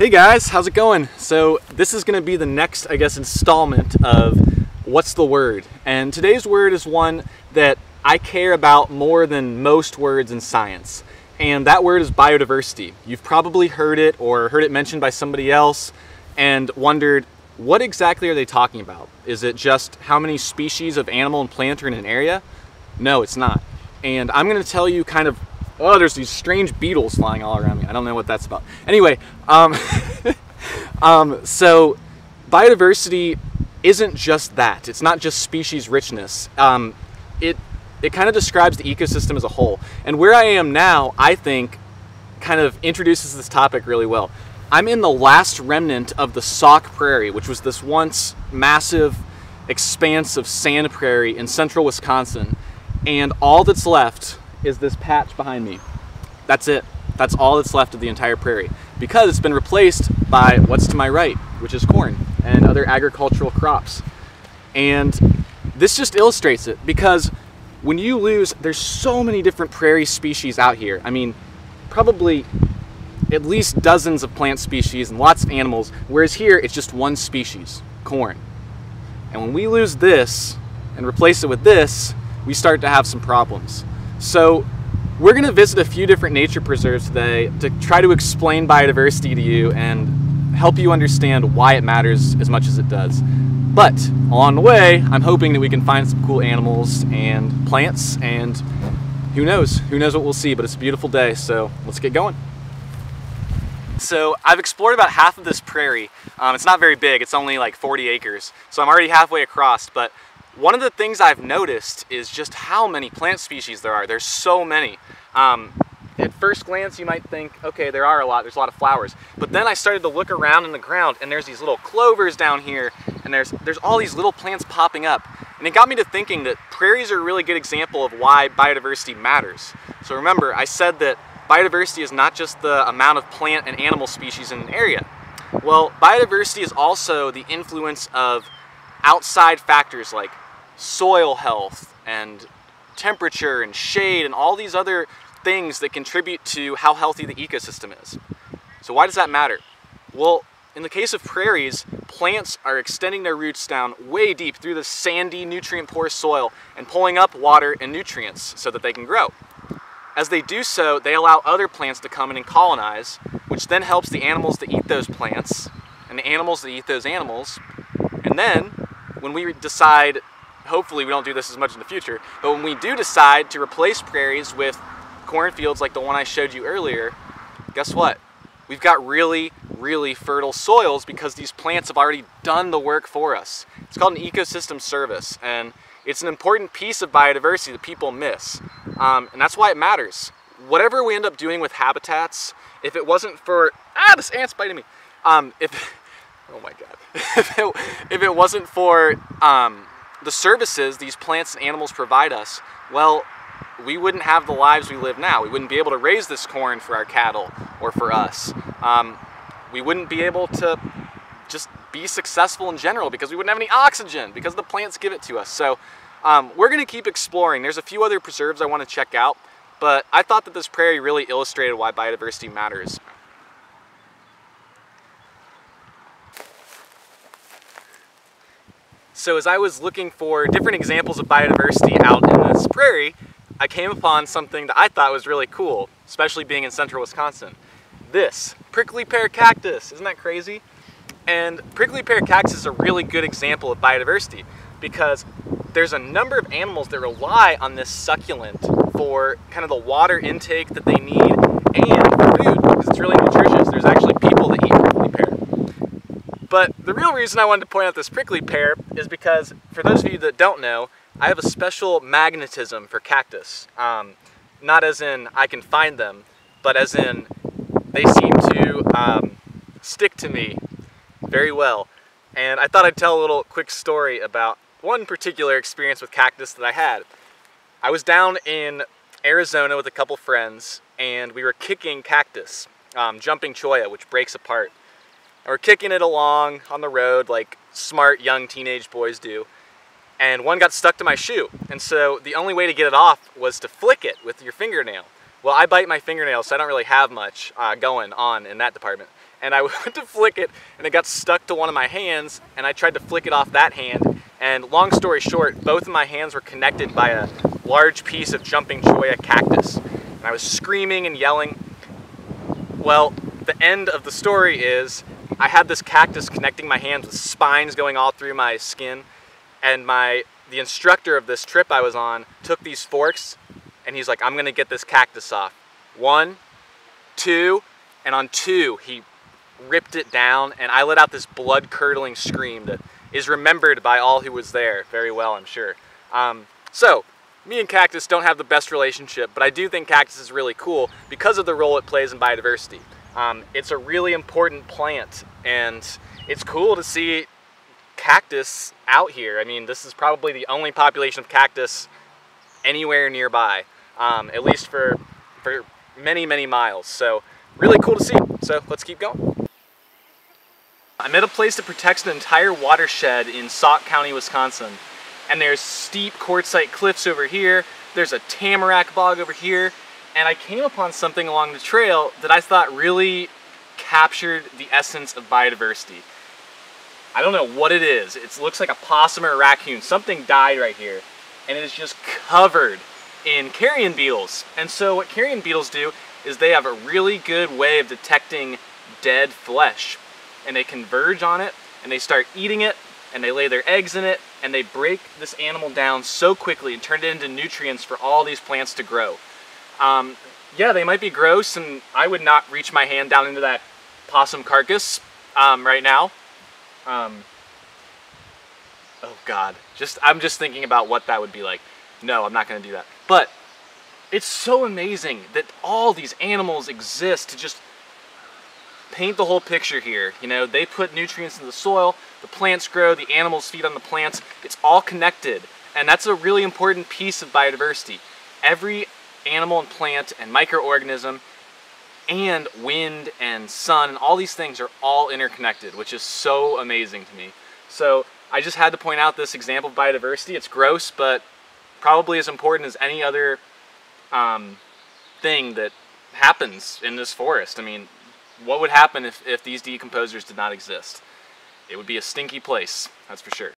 Hey guys, how's it going? So this is gonna be the next, I guess, installment of What's the Word? And today's word is one that I care about more than most words in science. And that word is biodiversity. You've probably heard it or heard it mentioned by somebody else and wondered, what exactly are they talking about? Is it just how many species of animal and plant are in an area? No, it's not. And I'm gonna tell you kind of, oh, there's these strange beetles flying all around me. I don't know what that's about. Anyway, so biodiversity isn't just that. It's not just species richness. It kind of describes the ecosystem as a whole. And where I am now, I think, kind of introduces this topic really well. I'm in the last remnant of the Sauk Prairie, which was this once massive expanse of sand prairie in central Wisconsin. And all that's left is this patch behind me. That's it. That's all that's left of the entire prairie because it's been replaced by what's to my right, which is corn and other agricultural crops. And this just illustrates it because when you lose, there's so many different prairie species out here. I mean, probably at least dozens of plant species and lots of animals, whereas here it's just one species, corn. And when we lose this and replace it with this, we start to have some problems. So we're going to visit a few different nature preserves today to try to explain biodiversity to you and help you understand why it matters as much as it does. But along the way, I'm hoping that we can find some cool animals and plants and who knows what we'll see, but it's a beautiful day. So let's get going. So I've explored about half of this prairie. It's not very big. It's only like 40 acres. So I'm already halfway across, but one of the things I've noticed is just how many plant species there are. There's so many. At first glance, you might think, okay, there are a lot. There's a lot of flowers. But then I started to look around in the ground, and there's these little clovers down here, and there's all these little plants popping up. And it got me to thinking that prairies are a really good example of why biodiversity matters. So remember, I said that biodiversity is not just the amount of plant and animal species in an area. Well, biodiversity is also the influence of outside factors like soil health and temperature and shade and all these other things that contribute to how healthy the ecosystem is. So why does that matter? Well, in the case of prairies, plants are extending their roots down way deep through the sandy, nutrient-poor soil and pulling up water and nutrients so that they can grow. As they do so, they allow other plants to come in and colonize, which then helps the animals that eat those plants and the animals that eat those animals. And then when we decide, hopefully we don't do this as much in the future, but when we do decide to replace prairies with cornfields like the one I showed you earlier, guess what? We've got really, really fertile soils because these plants have already done the work for us. It's called an ecosystem service, and it's an important piece of biodiversity that people miss. And that's why it matters. Whatever we end up doing with habitats, if it wasn't for, this ant's biting me. Oh my God. If it wasn't for the services these plants and animals provide us, well, we wouldn't have the lives we live now. We wouldn't be able to raise this corn for our cattle or for us. We wouldn't be able to just be successful in general because we wouldn't have any oxygen because the plants give it to us. So we're going to keep exploring. There's a few other preserves I want to check out, but I thought that this prairie really illustrated why biodiversity matters. So as I was looking for different examples of biodiversity out in this prairie, I came upon something that I thought was really cool, especially being in central Wisconsin. This prickly pear cactus, isn't that crazy? And prickly pear cactus is a really good example of biodiversity because there's a number of animals that rely on this succulent for kind of the water intake that they need and for food because it's really nutritious. There's actually people that eat prickly pear. But the real reason I wanted to point out this prickly pear is because, for those of you that don't know, I have a special magnetism for cactus. Not as in I can find them, but as in they seem to stick to me very well. And I thought I'd tell a little quick story about one particular experience with cactus that I had. I was down in Arizona with a couple friends, and we were kicking cactus, jumping cholla, which breaks apart. And we're kicking it along on the road like smart young teenage boys do. And one got stuck to my shoe. And so the only way to get it off was to flick it with your fingernail. Well, I bite my fingernail, so I don't really have much going on in that department. and I went to flick it and it got stuck to one of my hands, and I tried to flick it off that hand, and long story short, both of my hands were connected by a large piece of jumping cholla cactus, and I was screaming and yelling. Well, the end of the story is I had this cactus connecting my hands with spines going all through my skin, and the instructor of this trip I was on took these forks and he's like, I'm gonna get this cactus off. 1, 2, and on 2 he ripped it down, and I let out this blood-curdling scream that is remembered by all who was there very well, I'm sure. So me and cactus don't have the best relationship, but I do think cactus is really cool because of the role it plays in biodiversity. It's a really important plant, and it's cool to see cactus out here. I mean, this is probably the only population of cactus anywhere nearby, at least for many, many miles. So really cool to see. So let's keep going. I'm at a place that protects an entire watershed in Sauk County, Wisconsin. And there's steep quartzite cliffs over here, there's a tamarack bog over here, and I came upon something along the trail that I thought really captured the essence of biodiversity. I don't know what it is, it looks like a possum or a raccoon, something died right here, and it is just covered in carrion beetles. And so what carrion beetles do is they have a really good way of detecting dead flesh, and they converge on it, and they start eating it, and they lay their eggs in it, and they break this animal down so quickly and turn it into nutrients for all these plants to grow. Yeah, they might be gross, and I would not reach my hand down into that possum carcass right now. Oh God, I'm just thinking about what that would be like. No, I'm not gonna do that. But it's so amazing that all these animals exist to just paint the whole picture here. You know, they put nutrients in the soil, the plants grow, the animals feed on the plants. It's all connected, and that's a really important piece of biodiversity. Every animal and plant and microorganism and wind and sun and all these things are all interconnected, which is so amazing to me. So I just had to point out this example of biodiversity. It's gross, but probably as important as any other thing that happens in this forest. I mean, what would happen if these decomposers did not exist? It would be a stinky place, that's for sure.